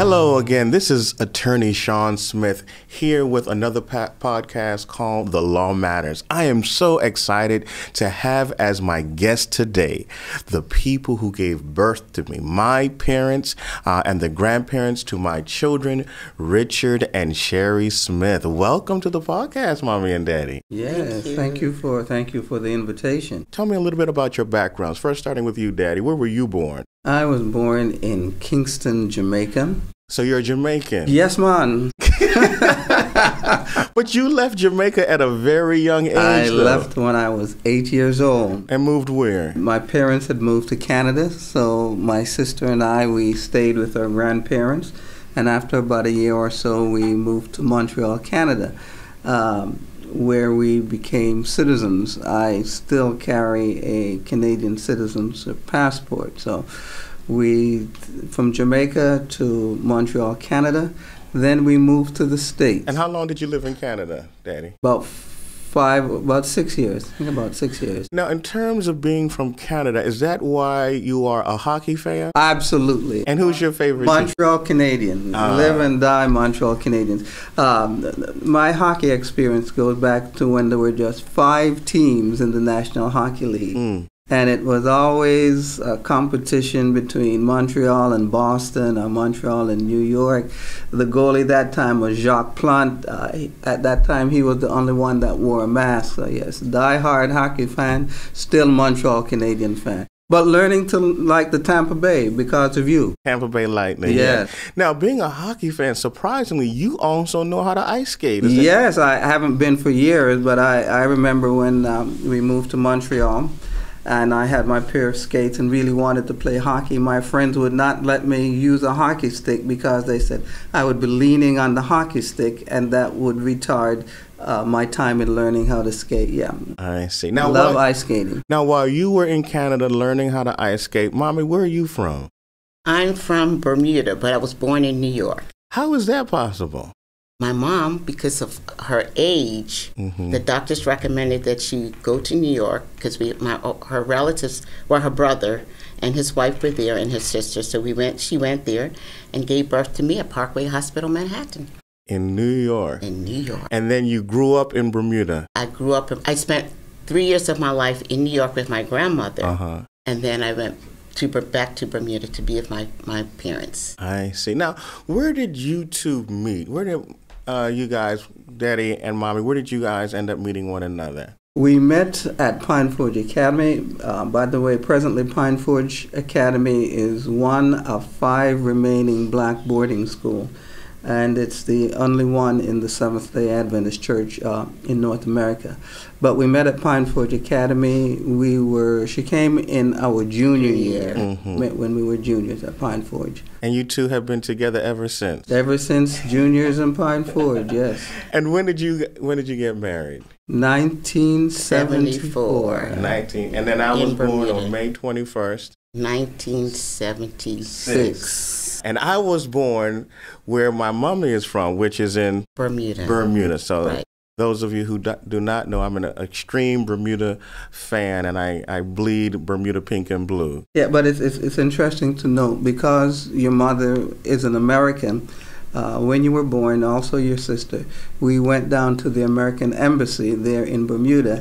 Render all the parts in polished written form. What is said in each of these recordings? Hello again, this is attorney Sean Smith here with another podcast called The Law Matters. I am so excited to have as my guest today the people who gave birth to me, my parents and the grandparents to my children, Richard and Sherry Smith. Welcome to the podcast, Mommy and Daddy. Yes, thank you for the invitation. Tell me a little bit about your backgrounds. First, starting with you, Daddy, where were you born? I was born in Kingston, Jamaica. So you're a Jamaican? Yes, man. But you left Jamaica at a very young age, I left when I was 8 years old. And moved where? My parents had moved to Canada, so my sister and I, we stayed with our grandparents. And after about a year or so, we moved to Montreal, Canada, where we became citizens. I still carry a Canadian citizen's passport. So we, from Jamaica to Montreal, Canada, then we moved to the States. And how long did you live in Canada, Daddy? About 6 years. Now, in terms of being from Canada, is that why you are a hockey fan? Absolutely. And who's your favorite Montreal team? Canadiens. Live and die Montreal Canadiens. My hockey experience goes back to when there were just 5 teams in the National Hockey League. Mm. And it was always a competition between Montreal and Boston or Montreal and New York. The goalie that time was Jacques Plante. At that time, he was the only one that wore a mask. So yes, die-hard hockey fan, still Montreal Canadian fan. But learning to like the Tampa Bay because of you. Tampa Bay Lightning. Yes. Yeah. Now, being a hockey fan, surprisingly, you also know how to ice skate. Yes, I haven't been for years, but I remember when we moved to Montreal, and I had my pair of skates and really wanted to play hockey. My friends would not let me use a hockey stick because they said I would be leaning on the hockey stick, and that would retard my time in learning how to skate. Yeah, I see. Now, I love ice skating. Now, while you were in Canada learning how to ice skate, Mommy, where are you from? I'm from Bermuda, but I was born in New York. How is that possible? My mom, because of her age, the doctors recommended that she go to New York because her relatives, well, her brother and his wife were there and his sister. So she went there and gave birth to me at Parkway Hospital, Manhattan. In New York? In New York. And then you grew up in Bermuda? I grew up, I spent 3 years of my life in New York with my grandmother. And then I went back to Bermuda to be with my parents. I see. Now, where did you two meet? Where did... you guys, Daddy and Mommy, where did you guys end up meeting one another? We met at Pine Forge Academy. By the way, presently Pine Forge Academy is one of 5 remaining black boarding schools, and it's the only one in the Seventh Day Adventist Church in North America. But we met at Pine Forge Academy. She came in our junior year, when we were juniors at Pine Forge. And you two have been together ever since? Ever since juniors in Pine Forge, yes. And when did you get married? 1974. And then I was born on May 21st. 1976. And I was born where my mommy is from, which is in Bermuda. So those of you who do not know, I'm an extreme Bermuda fan, and I bleed Bermuda pink and blue. Yeah, but it's interesting to note, because your mother is an American, when you were born, also your sister, we went down to the American Embassy there in Bermuda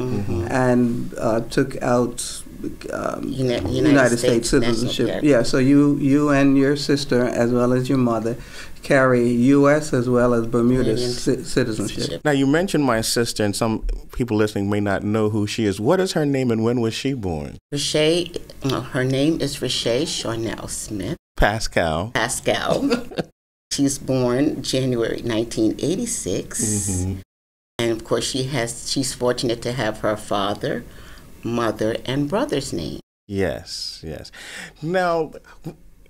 and took out... United States citizenship. Yeah, so you and your sister, as well as your mother, carry U.S. as well as Bermuda citizenship. Now, you mentioned my sister, and some people listening may not know who she is. What is her name, and when was she born? Rachea, her name is Rachea Shawnell Smith Pascal. She's born January 1986, and of course she's fortunate to have her father, mother, and brother's name. Yes, yes. Now,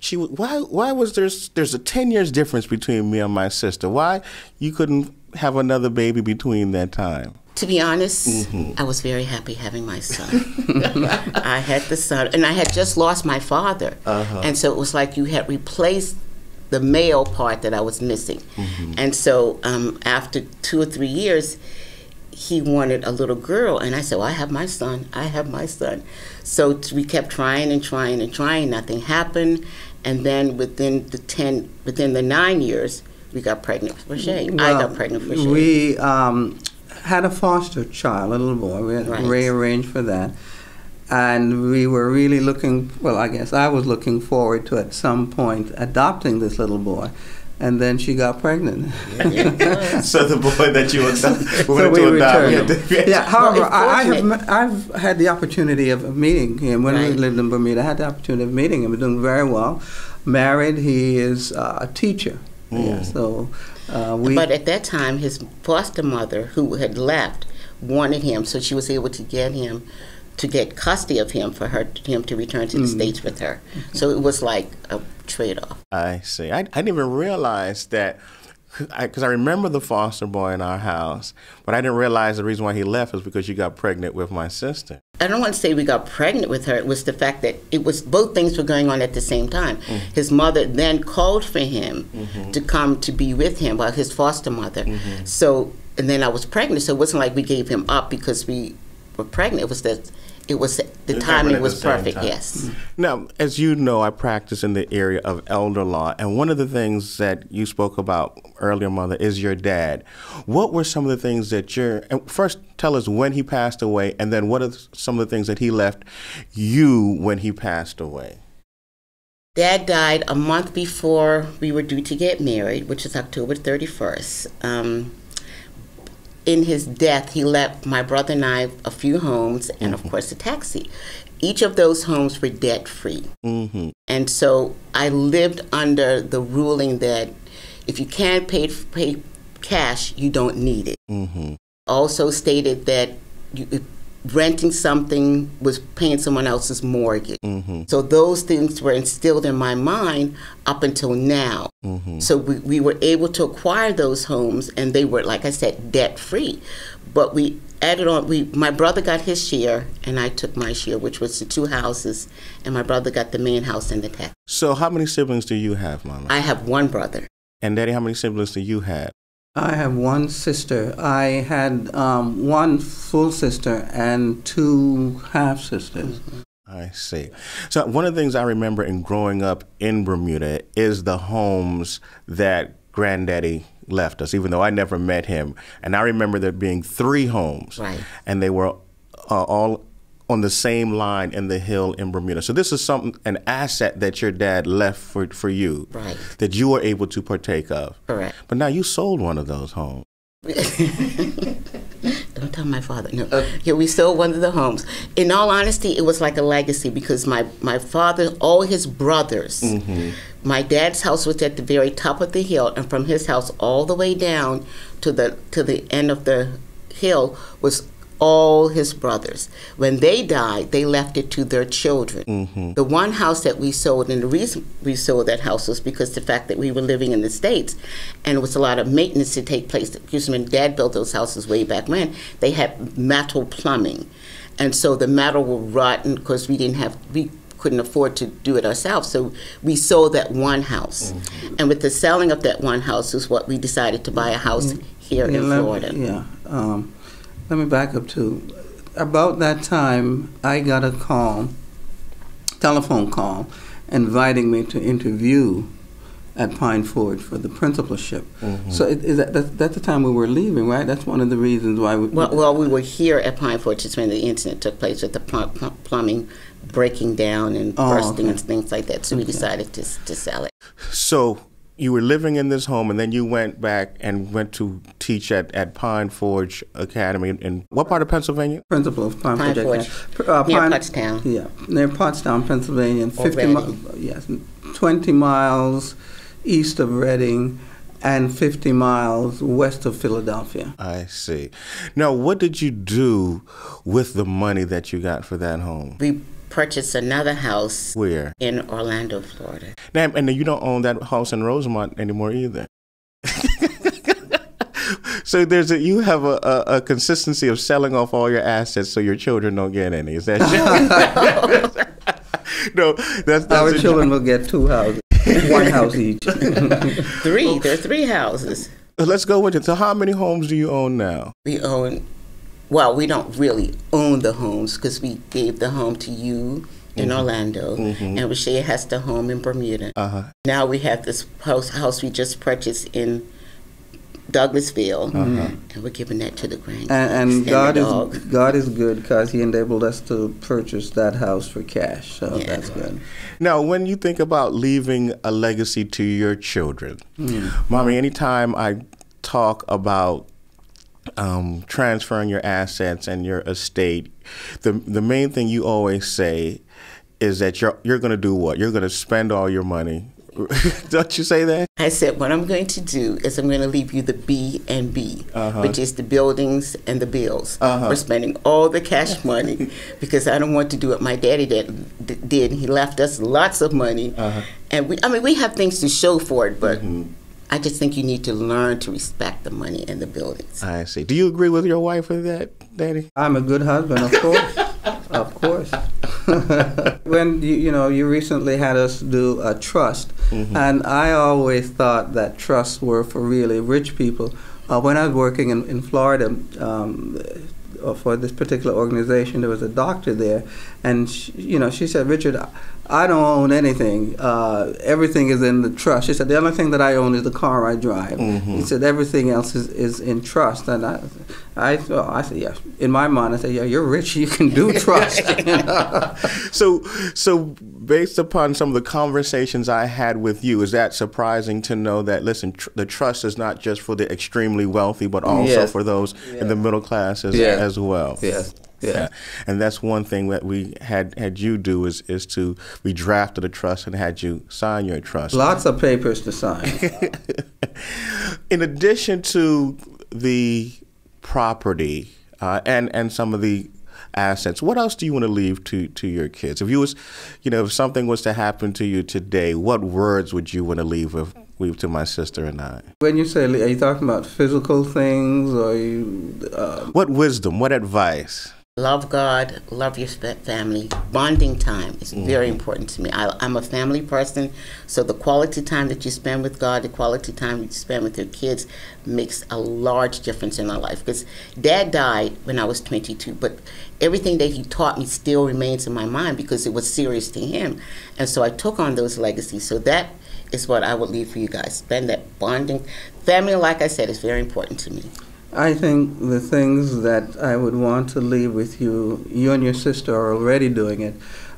why was there's a 10 years difference between me and my sister? Why you couldn't have another baby between that time? To be honest, I was very happy having my son. I had the son, and I had just lost my father. And so it was like you had replaced the male part that I was missing. And so after 2 or 3 years, he wanted a little girl, and I said, well, I have my son, I have my son. So we kept trying and trying and trying, nothing happened, And then within the 9 years, we got pregnant for Shay. Well, I got pregnant for Shay. We had a foster child, a little boy. We had rearranged for that. And we were really looking, well, I guess I was looking forward to at some point adopting this little boy. And then she got pregnant. Yeah. So the boy that you wanted to adopt. Yeah. Yeah. However, I've had the opportunity of meeting him when we lived in Bermuda. I had the opportunity of meeting him. We're doing very well. Married, he is a teacher. Mm. Yeah, so but at that time, his foster mother, who had left, wanted him, so she was able to get him, to get custody of him for him to return to the States with her. So it was like a trade-off. I see. I didn't even realize that, because I remember the foster boy in our house, but I didn't realize the reason why he left was because you got pregnant with my sister. I don't want to say we got pregnant with her. It was the fact that it was both things were going on at the same time. Mm-hmm. His mother then called for him to come to be with him, well, his foster mother. Mm-hmm. So, and then I was pregnant, so it wasn't like we gave him up because we were pregnant. It was that the timing was perfect, yes. Now, as you know, I practice in the area of elder law, and one of the things that you spoke about earlier, Mother, is your dad. What were some of the things that first tell us when he passed away, and then what are some of the things that he left you when he passed away? Dad died a month before we were due to get married, which is October 31st. In his death, he left my brother and I a few homes and, of course, a taxi. Each of those homes were debt-free. Mm-hmm. And so I lived under the ruling that if you can't pay cash, you don't need it. Mm-hmm. Also stated that renting something was paying someone else's mortgage. Mm-hmm. So those things were instilled in my mind up until now. Mm-hmm. So we were able to acquire those homes, and they were, like I said, debt-free. But we added on, my brother got his share, and I took my share, which was the two houses, and my brother got the main house and the tax. So how many siblings do you have, Mama? I have one brother. And Daddy, how many siblings do you have? I have one sister. I had one full sister and two half sisters. Mm-hmm. I see. So one of the things I remember in growing up in Bermuda is the homes that Granddaddy left us, even though I never met him. And I remember there being three homes, and they were all on the same line in the hill in Bermuda. So this is an asset that your dad left for you, that you were able to partake of. Correct. But now you sold one of those homes. Don't tell my father. No. Yeah, we sold one of the homes. In all honesty, it was like a legacy because my father, all his brothers, my dad's house was at the very top of the hill, and from his house all the way down to the end of the hill was all his brothers. When they died, they left it to their children. Mm-hmm. The one house that we sold, and the reason we sold that house was because the fact that we were living in the States, and it was a lot of maintenance to take place. Because when Dad built those houses way back when, they had metal plumbing. And so the metal would rot, and of course we couldn't afford to do it ourselves, so we sold that one house. Mm-hmm. And with the selling of that one house is what we decided to buy a house here in Florida. Yeah. Let me back up too. About that time, I got a telephone call, inviting me to interview at Pine Forge for the principalship. Mm-hmm. So that's the time we were leaving, right? That's one of the reasons why we... Well, we were here at Pine Forge. It's when the incident took place with the plumbing breaking down and bursting and things like that. So we decided to sell it. So you were living in this home, and then you went back and went to teach at Pine Forge Academy in what part of Pennsylvania? Principal of Pine Forge. Near Pottstown. Yeah, near Pottstown, Pennsylvania, 20 miles east of Reading and 50 miles west of Philadelphia. I see. Now, what did you do with the money that you got for that home? We purchased another house. Where? In Orlando, Florida. Now, and you don't own that house in Rosemont anymore either. So you have a consistency of selling off all your assets so your children don't get any. Is that true? No, that's our children will get two houses, one house each. There are three houses. Let's go with it. So how many homes do you own now? We own... Well, we don't really own the homes because we gave the home to you in Orlando, and Rachea has the home in Bermuda. Now we have this house we just purchased in Douglasville, and we're giving that to the grandkids. And God is good because He enabled us to purchase that house for cash, so that's good. Now, when you think about leaving a legacy to your children, Mommy, anytime I talk about transferring your assets and your estate, the main thing you always say is that you're going to do what? You're going to spend all your money. Don't you say that? I said, what I'm going to do is I'm going to leave you the B&B, which is the buildings and the bills. We're spending all the cash money because I don't want to do what my daddy did. He left us lots of money. And we have things to show for it, but I just think you need to learn to respect the money and the buildings. I see. Do you agree with your wife with that, Daddy? I'm a good husband, of course. Of course. When you recently had us do a trust, and I always thought that trusts were for really rich people. When I was working in Florida for this particular organization, there was a doctor there, and she said, Richard, I don't own anything. Everything is in the trust. She said, the only thing that I own is the car I drive. She said, everything else is in trust. And I said, yeah. In my mind, I said, yeah, you're rich. You can do trust. So based upon some of the conversations I had with you, is that surprising to know that, listen, the trust is not just for the extremely wealthy, but also for those in the middle classes as well? Yes. Yeah, and that's one thing that we had you do is to we drafted a trust and had you sign your trust. Lots of papers to sign. In addition to the property and some of the assets, what else do you want to leave to your kids? If you was, if something was to happen to you today, what words would you want to leave to my sister and I? When you say, are you talking about physical things, or what wisdom? What advice? Love God, love your family. Bonding time is very important to me. I'm a family person, so the quality time that you spend with God, the quality time you spend with your kids makes a large difference in our life. Because Dad died when I was 22, but everything that he taught me still remains in my mind because it was serious to him. And so I took on those legacies. So that is what I would leave for you guys. Spend that bonding. Family, like I said, is very important to me. I think the things that I would want to leave with you, you and your sister are already doing it.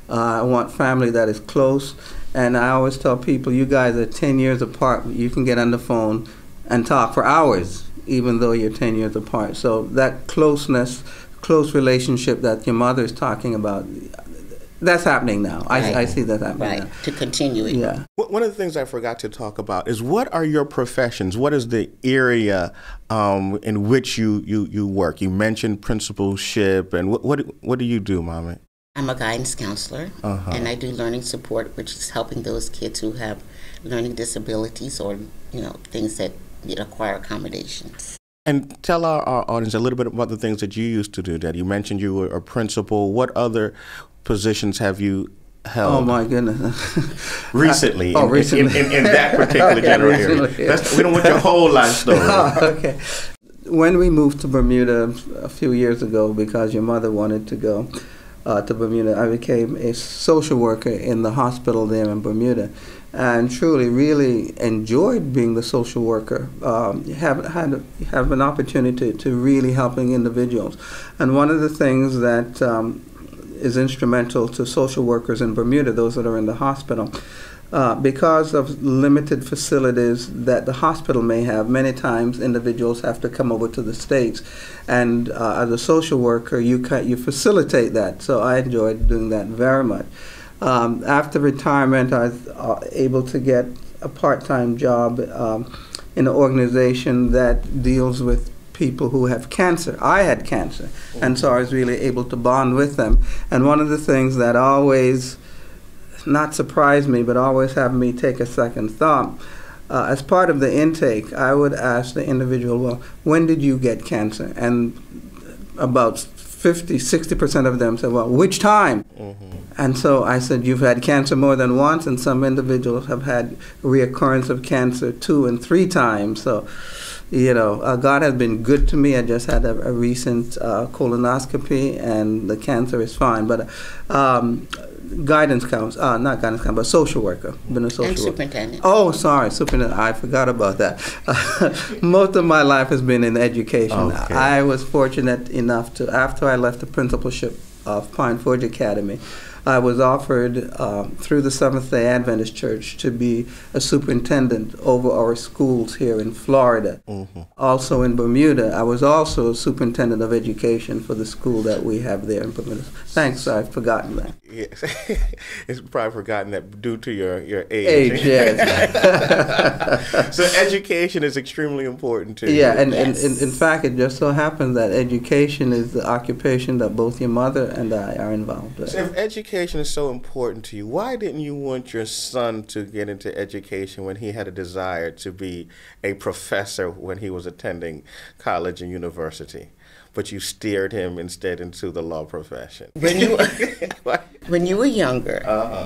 I want family that is close, and I always tell people, you guys are 10 years apart. You can get on the phone and talk for hours, even though you're 10 years apart. So that closeness, close relationship that your mother is talking about, that's happening now. Right. I see that happening now. To continue it. Yeah. One of the things I forgot to talk about is, what are your professions? What is the area in which you work? You mentioned principalship, and what do you do, Mommy? I'm a guidance counselor, and I do learning support, which is helping those kids who have learning disabilities or things that require accommodations. And tell our audience a little bit about the things that you used to do, Dad. You mentioned you were a principal. What other positions have you held? Oh, my goodness. Recently. Recently. In that particular general area. That's, we don't want your whole life story. Okay. When we moved to Bermuda a few years ago, because your mother wanted to go to Bermuda, I became a social worker in the hospital there in Bermuda, and truly really enjoyed being the social worker. Have an opportunity to really helping individuals. And one of the things that is instrumental to social workers in Bermuda, those that are in the hospital, because of limited facilities that the hospital may have, many times individuals have to come over to the States, and as a social worker, you facilitate that. So I enjoyed doing that very much. After retirement, I was able to get a part-time job in an organization that deals with people who have cancer. I had cancer, and so I was really able to bond with them. And one of the things that always, not surprised me, but always have me take a second thought, as part of the intake, I would ask the individual, well, when did you get cancer? And about 50–60% of them said, well, which time? And so I said, you've had cancer more than once, and some individuals have had reoccurrence of cancer 2 and 3 times. So, God has been good to me. I just had a recent colonoscopy, and the cancer is fine. But guidance counselor, not guidance counselor, but social worker. Been a social worker. And superintendent. Oh, sorry, superintendent. I forgot about that. Most of my life has been in education. Okay. I was fortunate enough to, after I left the principalship of Pine Forge Academy, I was offered through the Seventh Day Adventist Church to be a superintendent over our schools here in Florida. Mm-hmm. Also in Bermuda, I was also a superintendent of education for the school that we have there in Bermuda. Thanks, I've forgotten that. Yes, it's probably forgotten that due to your age. Age, yes. So education is extremely important too. Yeah, and yes. In fact, it just so happens that education is the occupation that both your mother and I are involved with. So if education is so important to you, why didn't you want your son to get into education when he had a desire to be a professor when he was attending college and university? But you steered him instead into the law profession. When you were younger,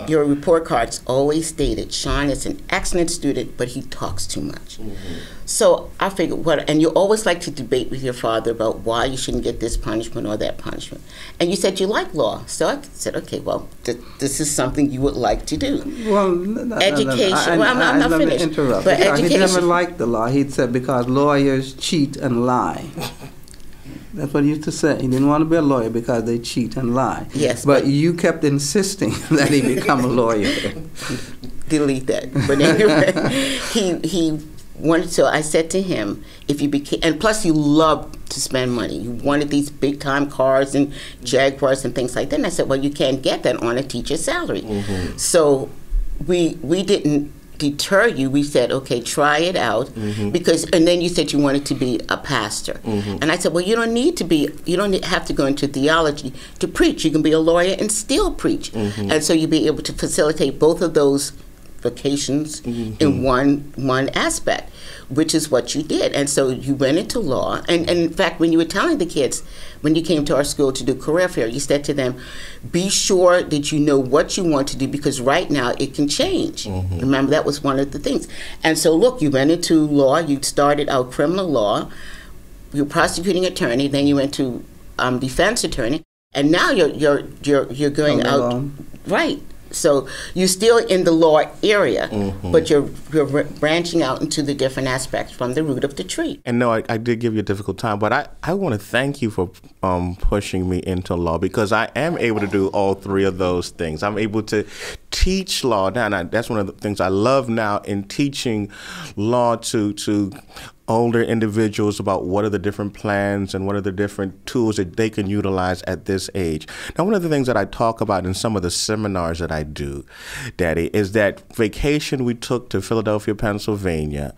your report cards always stated, Sean is an excellent student, but he talks too much. Mm-hmm. So I figured, and you always like to debate with your father about why you shouldn't get this punishment or that punishment. And you said you like law. So I said, okay, well, this is something you would like to do. Well, education, I'm not finished. Let me interrupt. But education. He never liked the law. He said, because lawyers cheat and lie. That's what he used to say. He didn't want to be a lawyer because they cheat and lie. Yes. But you kept insisting that he become a lawyer. Delete that. But anyway, he wanted to, I said to him, if you became, and plus you loved to spend money. You wanted these big time cars and Jaguars and things like that. And I said, well, you can't get that on a teacher's salary. Mm-hmm. So we didn't deter you. We said, okay, try it out, mm-hmm. because, and then you said you wanted to be a pastor, mm-hmm. and I said, well, you don't have to go into theology to preach. You can be a lawyer and still preach, mm-hmm. and so you'll be able to facilitate both of those vocations, mm-hmm. in one aspect, which is what you did. And so you went into law, and in fact, when you were telling the kids, when you came to our school to do career fair, you said to them, be sure that you know what you want to do, because right now it can change. Mm-hmm. Remember, that was one of the things. And so look, you went into law, you started out criminal law, you're prosecuting attorney, then you went to defense attorney, and now you're going out, right? So you're still in the law area, mm-hmm. but you're branching out into the different aspects from the root of the tree. And no, I did give you a difficult time, but I want to thank you for pushing me into law, because I am able to do all three of those things. I'm able to teach law now, and that's one of the things I love now in teaching law to older individuals about what are the different plans and what are the different tools that they can utilize at this age. Now, one of the things that I talk about in some of the seminars that I do, Daddy, is that vacation we took to Philadelphia, Pennsylvania,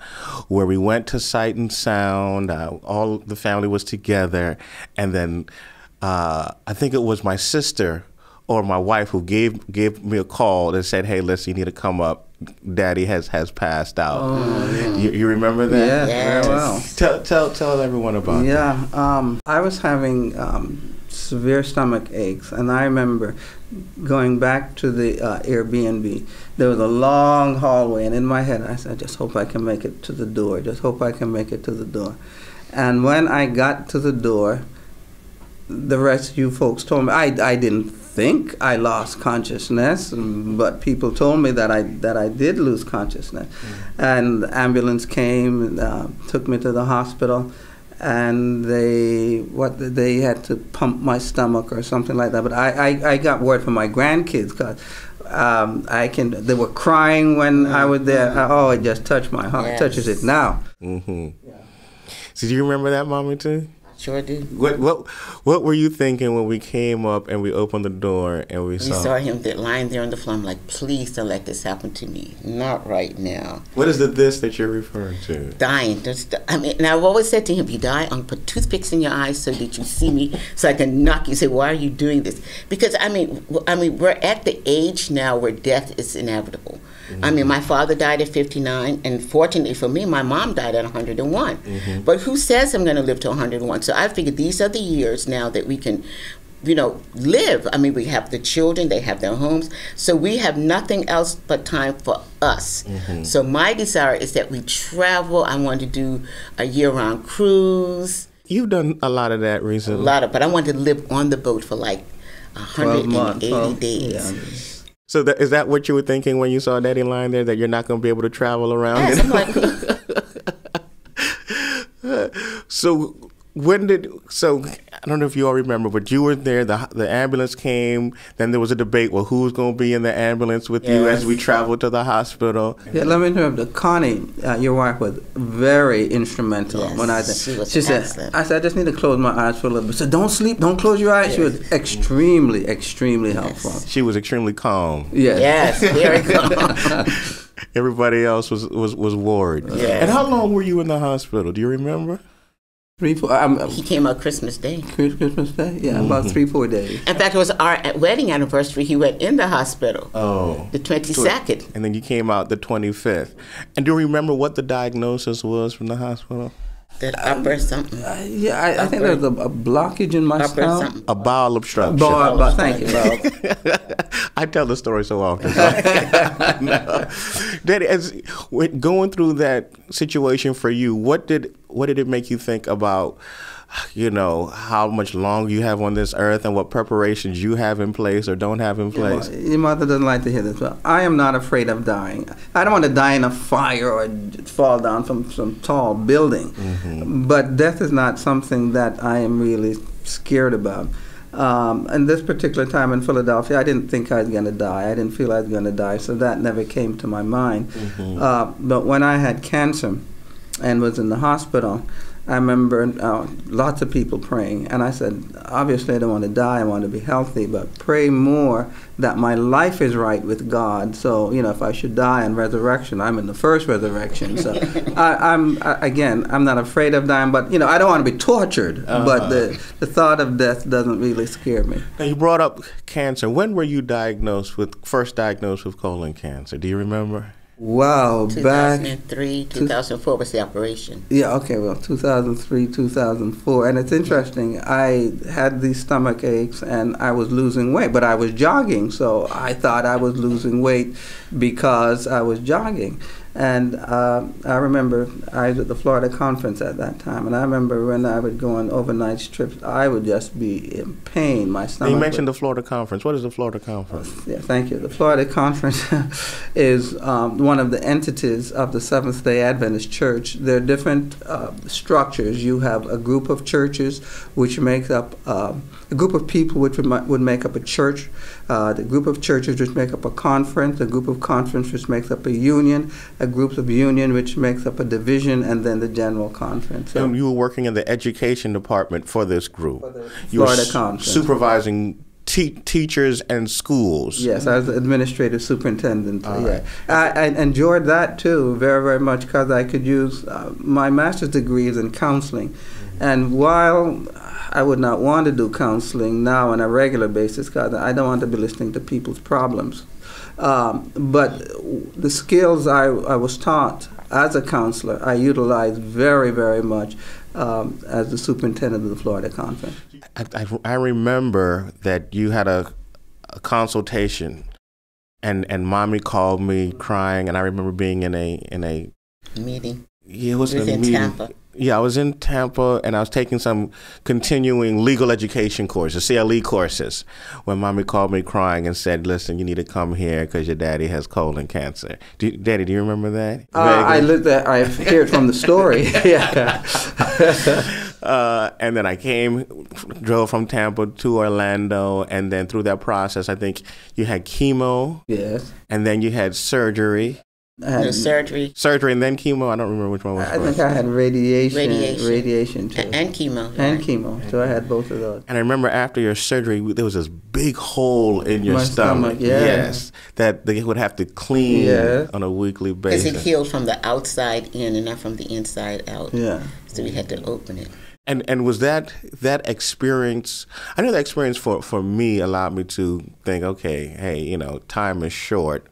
where we went to Sight and Sound, all the family was together, and then I think it was my sister or my wife who gave me a call and said, hey, listen, you need to come up. Daddy has passed out. Oh, you remember that? Yeah, yes. Well. Tell everyone about that. Yeah, I was having severe stomach aches, and I remember going back to the Airbnb. There was a long hallway, and in my head I said, I just hope I can make it to the door. Just hope I can make it to the door. And when I got to the door, the rest of you folks told me, I didn't think I lost consciousness, but people told me that I did lose consciousness. Mm-hmm. And the ambulance came and took me to the hospital, and they had to pump my stomach or something like that. But I got word from my grandkids, because they were crying when I was there. Mm-hmm. Oh, it just touched my heart. Yes. It touches it now. Mm-hmm. Yeah. So do you remember that, Mommy, too? Sure do. What were you thinking when we came up and we opened the door and we saw him lying there on the floor? I'm like, please don't let this happen to me. Not right now. What is the this that you're referring to? Dying. I mean, and I've always said to him, if you die, I'm going to put toothpicks in your eyes so that you see me, so I can knock you. Say, why are you doing this? Because I mean, we're at the age now where death is inevitable. Mm-hmm. I mean, my father died at 59, and fortunately for me, my mom died at 101. Mm-hmm. But who says I'm going to live to 101? So I figured these are the years now that we can, you know, live. I mean, we have the children, they have their homes. So we have nothing else but time for us. Mm-hmm. So my desire is that we travel. I want to do a year-round cruise. You've done a lot of that recently. A lot of, but I wanted to live on the boat for like 180 days. Yeah. So that, is that what you were thinking when you saw that in line there, that you're not going to be able to travel around? Yes, I'm like... So when did, so I don't know if you all remember, but you were there, the ambulance came, then there was a debate, well, who's going to be in the ambulance with you as we traveled to the hospital? Yeah, let me interrupt. Connie, your wife, was very instrumental when I did. She said, I said, I just need to close my eyes for a little bit. So don't sleep, don't close your eyes. She was extremely, extremely helpful. She was extremely calm. Yes, very calm. Everybody else was worried. Yeah. And how long were you in the hospital? Do you remember? 3, 4. He came out Christmas Day. Christmas Day, yeah, about 3, 4 days. In fact, it was our wedding anniversary. He went in the hospital. Oh, the 22nd. And then you came out the 25th. And do you remember what the diagnosis was from the hospital? That upper something. Yeah, I think there was a blockage in my stomach. A bowel obstruction. Bowel, thank you, I tell the story so often. So. No. Daddy, as going through that situation for you, what did it make you think about, you know, how much longer you have on this earth and what preparations you have in place or don't have in place? Well, your mother doesn't like to hear this, but I am not afraid of dying. I don't want to die in a fire or fall down from some tall building. But death is not something that I am really scared about. And this particular time in Philadelphia, I didn't think I was going to die. I didn't feel I was going to die, so that never came to my mind. But when I had cancer and was in the hospital, I remember lots of people praying, and I said, obviously I don't want to die, I want to be healthy, but pray more that my life is right with God. So, you know, if I should die in resurrection, I'm in the first resurrection. So, I'm not afraid of dying, but, you know, I don't want to be tortured, but the thought of death doesn't really scare me. Now, you brought up cancer. When were you diagnosed with, first diagnosed with colon cancer? Do you remember? Wow, 2003, back 2004 was the operation. Yeah, okay, well, 2003, 2004. And it's interesting, I had these stomach aches and I was losing weight, but I was jogging, so I thought I was losing weight because I was jogging. And I remember I was at the Florida Conference at that time, and I remember when I would go on overnight trips, I would just be in pain. My stomach. You mentioned the Florida Conference. What is the Florida Conference? Yeah, thank you. The Florida Conference is one of the entities of the Seventh Day Adventist Church. There are different structures. You have a group of churches which make up a group of people which would make up a church, the group of churches which make up a conference, a group of conference which makes up a union, a group of union which makes up a division, and then the general conference. So, and you were working in the education department for this group. For the Florida Conference. Supervising teachers and schools. Yes, I was the administrative superintendent. Yeah. I enjoyed that too very, very much because I could use my master's degrees in counseling. And while I would not want to do counseling now on a regular basis because I don't want to be listening to people's problems. But the skills I was taught as a counselor, I utilized very, very much as the superintendent of the Florida Conference. I remember that you had a consultation, and Mommy called me crying, and I remember being in a meeting. Yeah, it was in a meeting. Tampa. Yeah, I was in Tampa, and I was taking some continuing legal education courses, CLE courses, when Mommy called me crying and said, listen, you need to come here because your daddy has colon cancer. Daddy, do you remember that? I've heard from the story. Yeah. And then I drove from Tampa to Orlando, and then through that process, I think you had chemo. Yes. And then you had surgery. Surgery and then chemo. I don't remember which one was first. I think I had radiation too. And chemo. And chemo. So I had both of those. And I remember after your surgery, there was this big hole in your stomach. Yeah. Yes. That they would have to clean on a weekly basis. Because it healed from the outside in and not from the inside out. Yeah. So we had to open it. And was that experience, I know that experience for me allowed me to think, okay, hey, you know, time is short.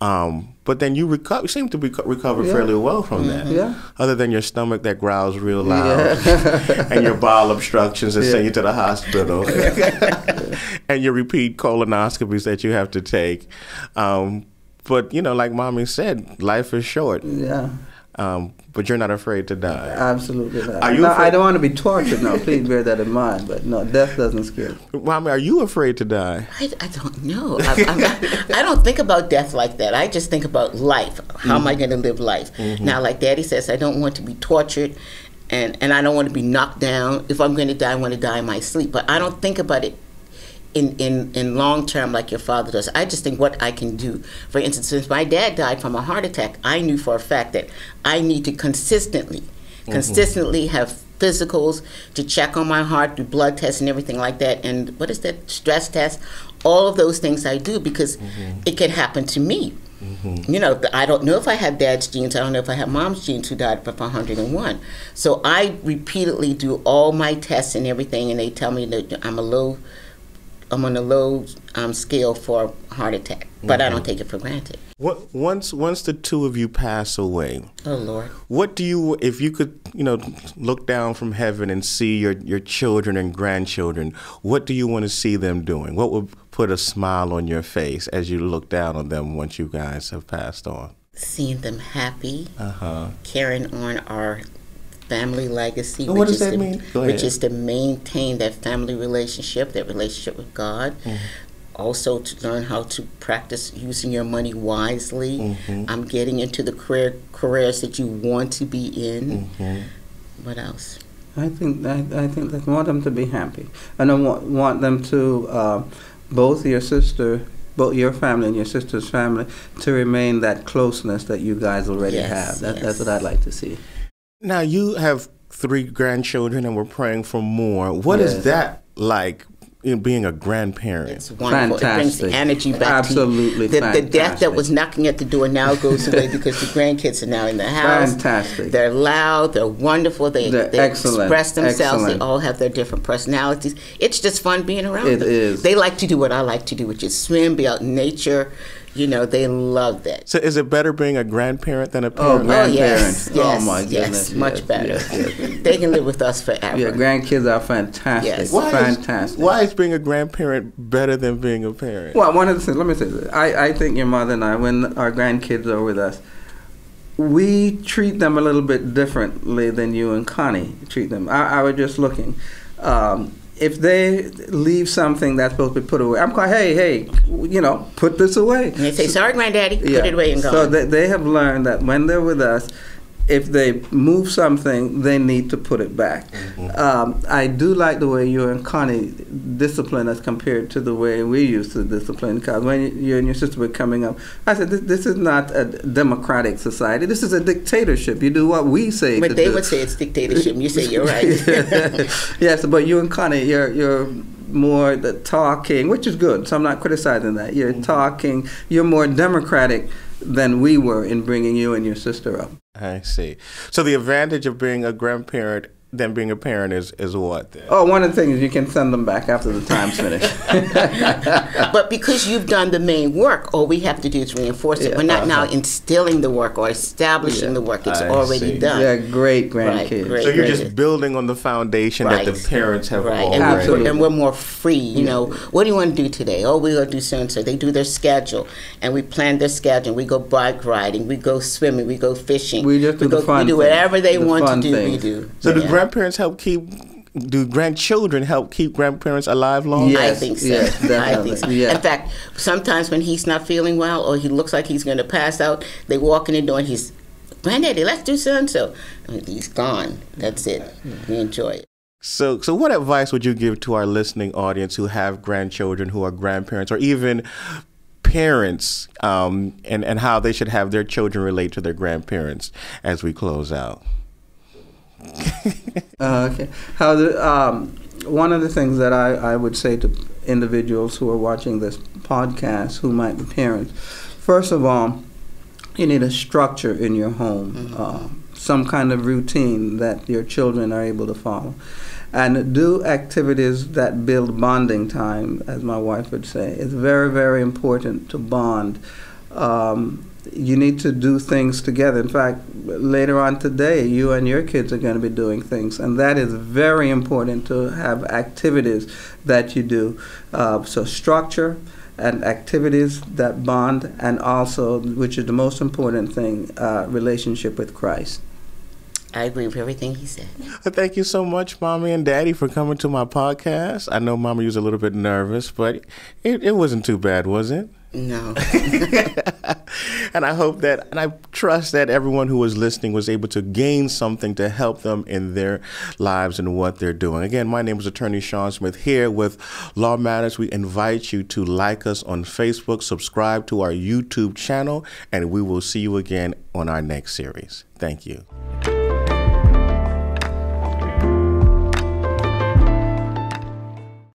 But then you seem to be recovered fairly well from that. Yeah. Other than your stomach that growls real loud and your bowel obstructions that send you to the hospital and your repeat colonoscopies that you have to take. But, you know, like Mommy said, life is short. Yeah. But you're not afraid to die. Absolutely not. Are you no, I don't want to be tortured now. Please bear that in mind. But no, death doesn't scare me. Well, I mean, are you afraid to die? I don't know. I don't think about death like that. I just think about life. How am I going to live life? Now, like Daddy says, I don't want to be tortured. And I don't want to be knocked down. If I'm going to die, I want to die in my sleep. But I don't think about it in long term like your father does. I just think what I can do. For instance, since my dad died from a heart attack, I knew for a fact that I need to consistently have physicals to check on my heart, do blood tests and everything like that. And what is that? Stress test. All of those things I do because it could happen to me. You know, I don't know if I have dad's genes. I don't know if I have mom's genes who died from 101. So I repeatedly do all my tests and everything, and they tell me that I'm on a low scale for heart attack, but I don't take it for granted. What, once the two of you pass away, oh Lord, what do you, if you could, you know, look down from heaven and see your children and grandchildren, what do you want to see them doing? What would put a smile on your face as you look down on them once you guys have passed on? Seeing them happy, carrying on our family legacy, which is to maintain that family relationship, that relationship with God. Also to learn how to practice using your money wisely. I'm getting into the careers that you want to be in. What else? I think that I want them to be happy, and I want them to both your family and your sister's family to remain that closeness that you guys already have. That's what I'd like to see. Now, you have 3 grandchildren, and we're praying for more. What is that like, being a grandparent? It's wonderful. Fantastic. It brings energy back to you. The death that was knocking at the door now goes away because the grandkids are now in the house. Fantastic. They're loud. They're wonderful. They express themselves. Excellent. They all have their different personalities. It's just fun being around them. It is. They like to do what I like to do, which is swim, be out in nature. You know, they love that. So is it better being a grandparent than a parent? Oh, grandparent. Yes, oh my goodness. Yes, much better. Yes. They can live with us forever. Yeah, grandkids are fantastic. Yes. Why is being a grandparent better than being a parent? Well, one of the things, let me say this. I think your mother and I, when our grandkids are with us, we treat them a little bit differently than you and Connie treat them. I was just looking. If they leave something that's supposed to be put away, I'm like, hey, you know, put this away. And they say, sorry, Granddaddy, put it away and go. So they have learned that when they're with us, if they move something, they need to put it back. I do like the way you and Connie discipline us compared to the way we used to discipline. Because when you and your sister were coming up, I said, this is not a democratic society. This is a dictatorship. You do what we say. But they would say it's dictatorship. You say you're right. Yes, but you and Connie, you're more the talking, which is good. So I'm not criticizing that. You're talking. You're more democratic than we were in bringing you and your sister up. I see. So the advantage of being a grandparent than being a parent is what then? Oh, one of the things, you can send them back after the time's finished. But because you've done the main work, all we have to do is reinforce it. We're not now instilling the work or establishing the work. It's already done. They're great grandkids. Right, so you're just building on the foundation that the parents have already. Absolutely. And we're more free. You know, what do you want to do today? Oh, we're going to do so-and-so. They do their schedule, and we plan their schedule. We go bike riding. We go swimming. We go fishing. We just do the fun things. We do whatever they want to do, we do. So yeah. Do grandchildren help keep grandparents alive long? Yes, I think so. Yes, I think so. Yeah. In fact, sometimes when he's not feeling well or he looks like he's going to pass out, they walk in the door and he's, Granddaddy, let's do so-and-so. He's gone. That's it. We enjoy it. So what advice would you give to our listening audience who have grandchildren, who are grandparents, or even parents, and how they should have their children relate to their grandparents as we close out? Okay. One of the things that I would say to individuals who are watching this podcast who might be parents, first of all, you need a structure in your home, some kind of routine that your children are able to follow. And do activities that build bonding time, as my wife would say. It's very, very important to bond. You need to do things together. In fact, later on today, you and your kids are going to be doing things, and that is very important to have activities that you do. So structure, and activities that bond, and also, which is the most important thing, relationship with Christ. I agree with everything he said. Thank you so much, Mommy and Daddy, for coming to my podcast. I know Mommy was a little bit nervous, but it wasn't too bad, was it? No. And I hope that, and I trust that everyone who was listening was able to gain something to help them in their lives and what they're doing. Again, my name is Attorney Sean Smith here with Law Matters. We invite you to like us on Facebook, subscribe to our YouTube channel, and we will see you again on our next series. Thank you.